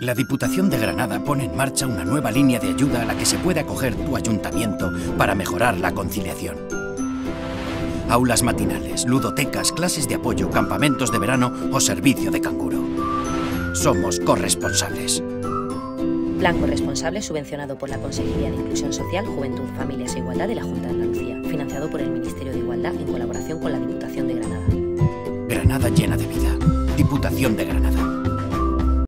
La Diputación de Granada pone en marcha una nueva línea de ayuda a la que se puede acoger tu ayuntamiento para mejorar la conciliación. Aulas matinales, ludotecas, clases de apoyo, campamentos de verano o servicio de canguro. Somos corresponsables. Plan corresponsable subvencionado por la Consejería de Inclusión Social, Juventud, Familias e Igualdad de la Junta de Andalucía, financiado por el Ministerio de Igualdad en colaboración con la Diputación de Granada. Granada llena de vida. Diputación de Granada.